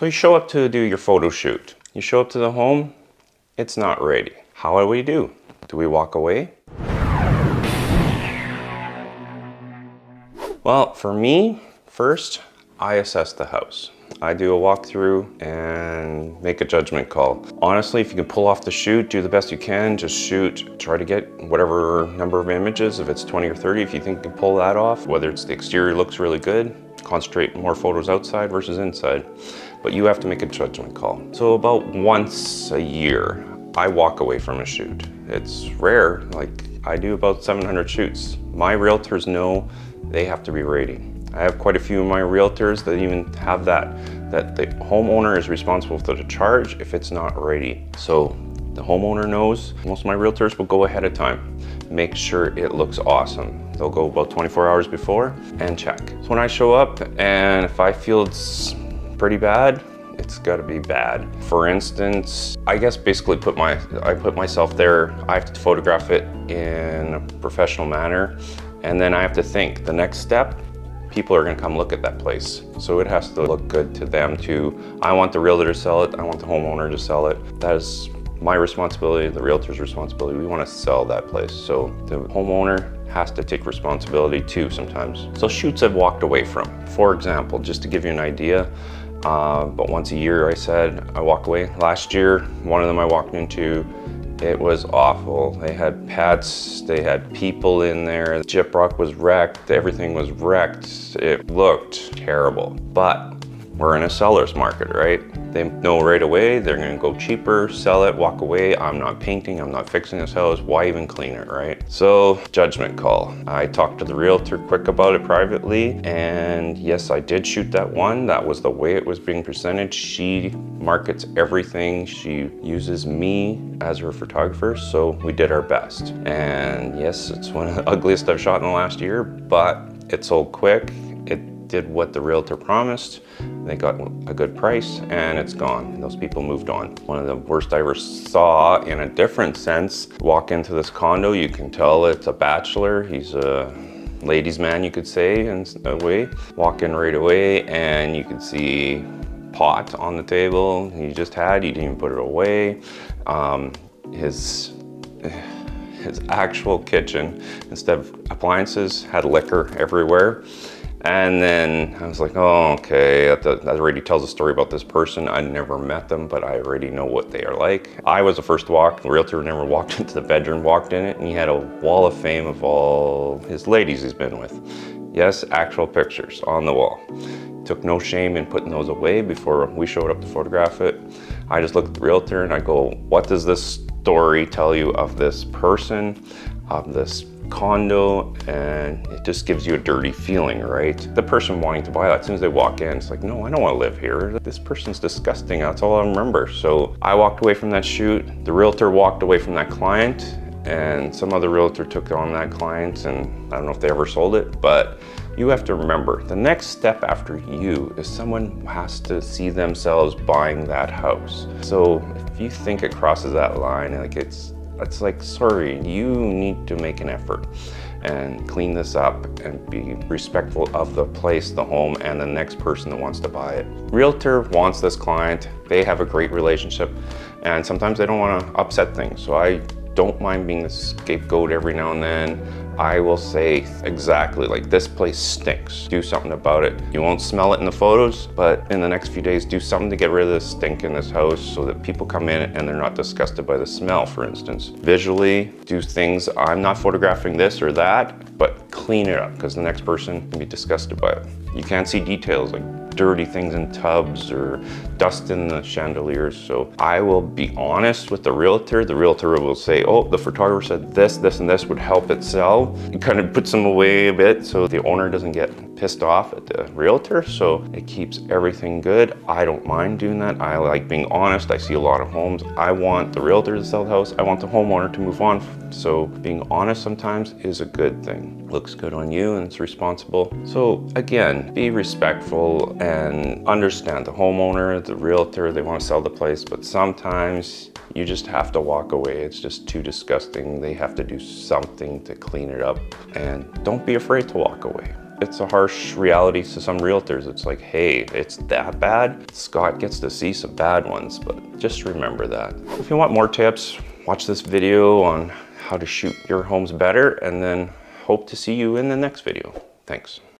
So you show up to do your photo shoot. You show up to the home, it's not ready. How do we do? Do we walk away? Well, for me, first, I assess the house. I do a walkthrough and make a judgment call. Honestly, if you can pull off the shoot, do the best you can, just shoot. Try to get whatever number of images, if it's 20 or 30, if you think you can pull that off, whether it's the exterior looks really good, concentrate more photos outside versus inside. But you have to make a judgment call. So about once a year, I walk away from a shoot. It's rare, like I do about 700 shoots. My realtors know they have to be rating. I have quite a few of my realtors that even have that the homeowner is responsible for the charge if it's not ready. So the homeowner knows. Most of my realtors will go ahead of time, make sure it looks awesome. They'll go about 24 hours before and check. So when I show up and if I feel it's pretty bad, it's gotta be bad. For instance, I guess basically I put myself there. I have to photograph it in a professional manner. And then I have to think the next step. People are gonna come look at that place. So it has to look good to them too. I want the realtor to sell it. I want the homeowner to sell it. That is my responsibility, the realtor's responsibility. We wanna sell that place. So the homeowner has to take responsibility too sometimes. So shoots I've walked away from. For example, just to give you an idea, but once a year I said I walk away. Last year, one of them I walked into, it was awful. They had pets, they had people in there. The gyprock was wrecked, everything was wrecked. It looked terrible, but we're in a seller's market, right? They know right away, they're gonna go cheaper, sell it, walk away. I'm not painting, I'm not fixing this house. Why even clean it, right? So judgment call. I talked to the realtor quick about it privately. And yes, I did shoot that one. That was the way it was being presented. She markets everything. She uses me as her photographer. So we did our best. And yes, it's one of the ugliest I've shot in the last year, but it sold quick. It did what the realtor promised. They got a good price and it's gone. And those people moved on. One of the worst I ever saw in a different sense, walk into this condo, you can tell it's a bachelor. He's a ladies' man, you could say, in a way. Walk in right away and you could see pot on the table he just had. He didn't even put it away. His actual kitchen, instead of appliances, had liquor everywhere. And then I was like, oh, okay, that already tells a story about this person. I never met them, but I already know what they are like. I was the first to walk. The realtor never walked into the bedroom, walked in it, and he had a wall of fame of all his ladies he's been with. Yes, actual pictures on the wall. Took no shame in putting those away before we showed up to photograph it. I just looked at the realtor and I go, what does this story tell you of this person, of this condo? And it just gives you a dirty feeling, right? The person wanting to buy that, as soon as they walk in, it's like, no, I don't want to live here. This person's disgusting. That's all I remember. So I walked away from that shoot. The realtor walked away from that client and some other realtor took on that client. And I don't know if they ever sold it, but you have to remember the next step after you is someone has to see themselves buying that house. So if you think it crosses that line, like it's like, sorry, you need to make an effort and clean this up and be respectful of the place, the home, and the next person that wants to buy it. Realtor wants this client. They have a great relationship and sometimes they don't want to upset things. So I don't mind being the scapegoat every now and then. I will say exactly like, this place stinks. Do something about it. You won't smell it in the photos, but in the next few days, do something to get rid of the stink in this house so that people come in and they're not disgusted by the smell, for instance. Visually, do things. I'm not photographing this or that, but clean it up because the next person can be disgusted by it. You can't see details like dirty things in tubs or dust in the chandeliers. So I will be honest with the realtor. The realtor will say, oh, the photographer said this, this, and this would help it sell. It kind of puts them away a bit so the owner doesn't get pissed off at the realtor. So it keeps everything good. I don't mind doing that. I like being honest. I see a lot of homes. I want the realtor to sell the house. I want the homeowner to move on. So being honest sometimes is a good thing. Looks good on you and it's responsible. So again, be respectful and understand the homeowner, the realtor, they want to sell the place, but sometimes you just have to walk away. It's just too disgusting. They have to do something to clean it up and don't be afraid to walk away. It's a harsh reality to some realtors. It's like, hey, it's that bad? Scott gets to see some bad ones, but just remember that. If you want more tips, watch this video on how to shoot your homes better, and then hope to see you in the next video. Thanks.